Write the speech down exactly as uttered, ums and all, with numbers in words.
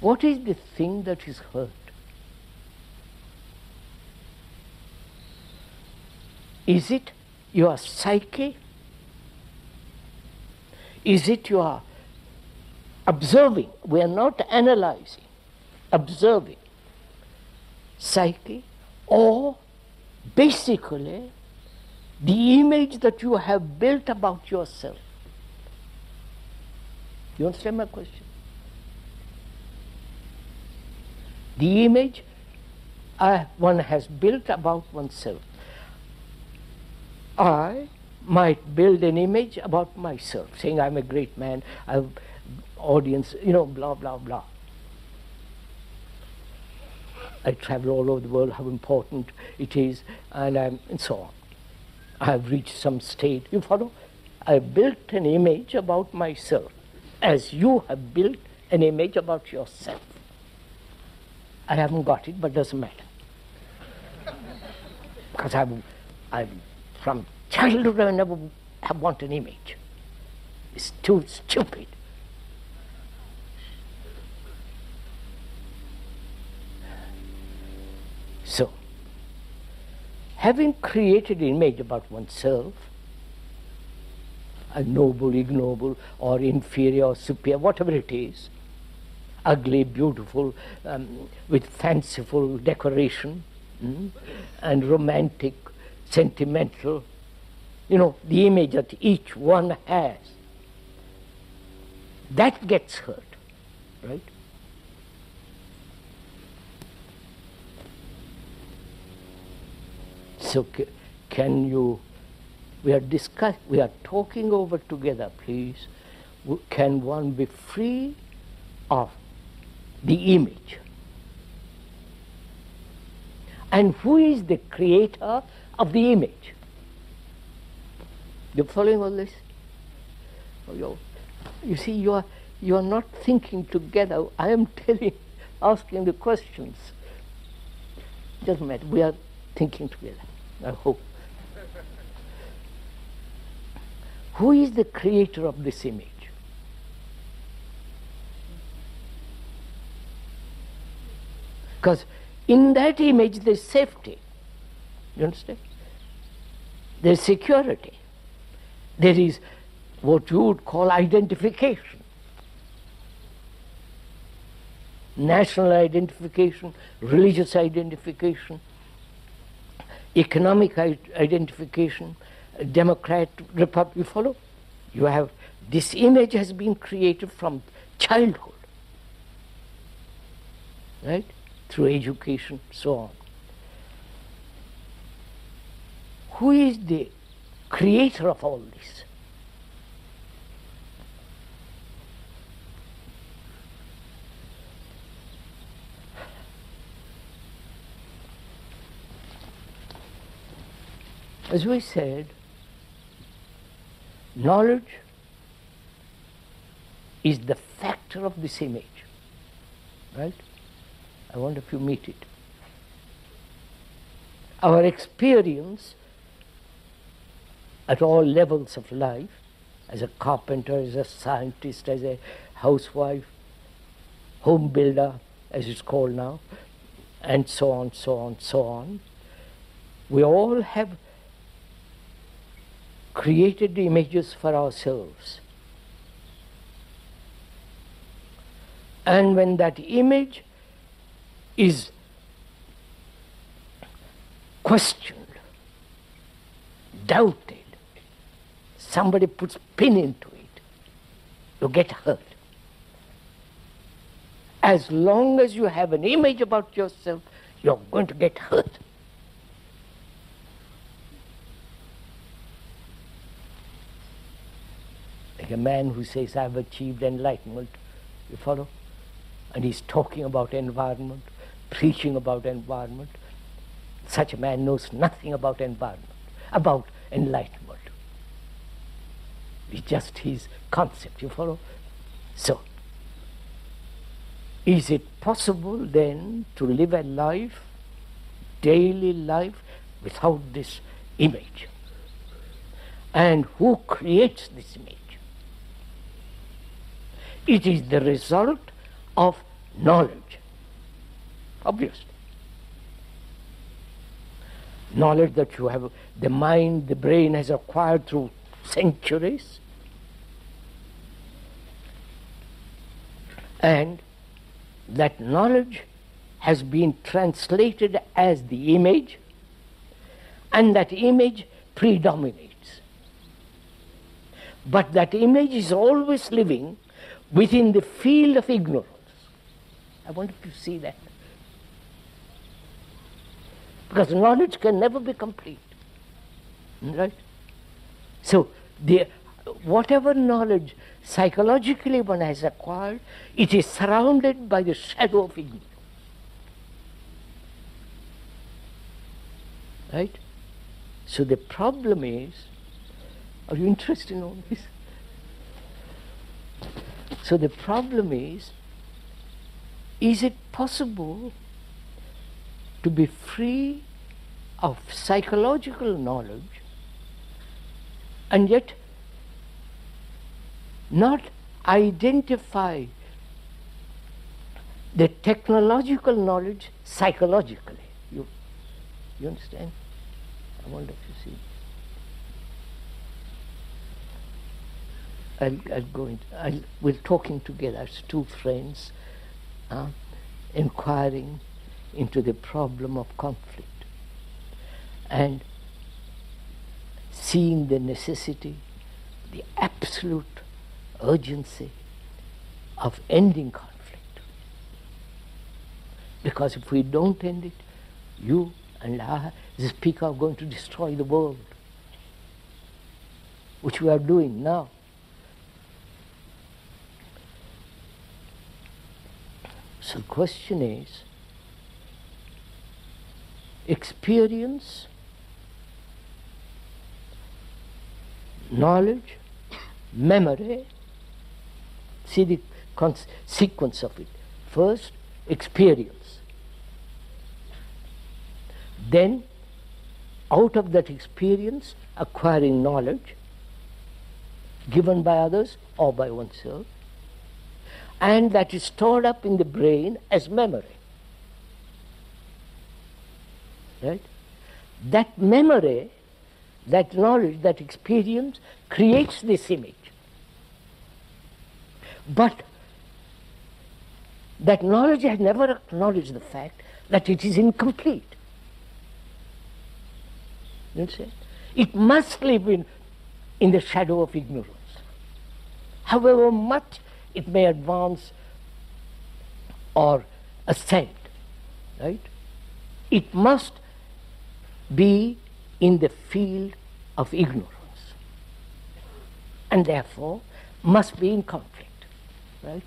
What is the thing that is hurt? Is it your psyche? Is it your observing? We are not analyzing, observing psyche, or basically the image that you have built about yourself. You understand my question? The image uh, one has built about oneself. I might build an image about myself, saying I'm a great man, I'm audience, you know, blah, blah, blah. I travel all over the world, how important it is, and, I'm, and so on. I have reached some state, you follow? I built an image about myself, as you have built an image about yourself. I haven't got it, but it doesn't matter. Because I'm, I'm from childhood, I never have wanted an image. It's too stupid. So, having created an image about oneself, a noble, ignoble, or inferior, or superior, whatever it is, ugly, beautiful, um, with fanciful decoration, mm, and romantic, sentimental, you know, the image that each one has, that gets hurt, right? So can you, we are discuss, we are talking over together, please, can one be free of the image? And who is the creator of the image? You're following all this? You see, you are, you are not thinking together. I am telling, asking the questions. Doesn't matter, we are thinking together, I hope. Who is the creator of this image? Because in that image there's safety, you understand? There's security. There is what you would call identification. National identification, religious identification, economic identification, Democrat, Republic, you follow? You have, this image has been created from childhood, right? Through education, so on. Who is the creator of all this? As we said, knowledge is the factor of this image, right? I wonder if you meet it. Our experience at all levels of life, as a carpenter, as a scientist, as a housewife, home builder, as it's called now, and so on, so on, so on, we all have created images for ourselves. And when that image is questioned, doubted, somebody puts pin into it, you get hurt. As long as you have an image about yourself, you're going to get hurt. Like a man who says, I've achieved enlightenment, you follow? And he's talking about environment, preaching about environment. Such a man knows nothing about environment, about enlightenment. It's just his concept, you follow? So, is it possible then to live a life, daily life, without this image? And who creates this image? It is the result of knowledge, obviously. Knowledge that you have, the mind, the brain has acquired through centuries, and that knowledge has been translated as the image, and that image predominates. But that image is always living within the field of ignorance. I want you to see that. Because knowledge can never be complete. Right? So, the, whatever knowledge psychologically one has acquired, it is surrounded by the shadow of ignorance. Right? So the problem is, are you interested in all this? So the problem is, is it possible to be free of psychological knowledge and yet not identify the technological knowledge psychologically? You, you understand? I wonder if you see. I'll, I'll go into, I'll, we're talking together as two friends, uh, inquiring into the problem of conflict and seeing the necessity, the absolute urgency of ending conflict. Because if we don't end it, you and I, the speaker, are going to destroy the world, which we are doing now. So the question is, experience, knowledge, memory, see the sequence of it. First, experience. Then, out of that experience, acquiring knowledge, given by others or by oneself, and that is stored up in the brain as memory. Right? That memory, that knowledge, that experience creates this image. But that knowledge has never acknowledged the fact that it is incomplete. You understand? It must live in, in the shadow of ignorance. However much it may advance or ascend, right? It must be in the field of ignorance, and therefore must be in conflict, right?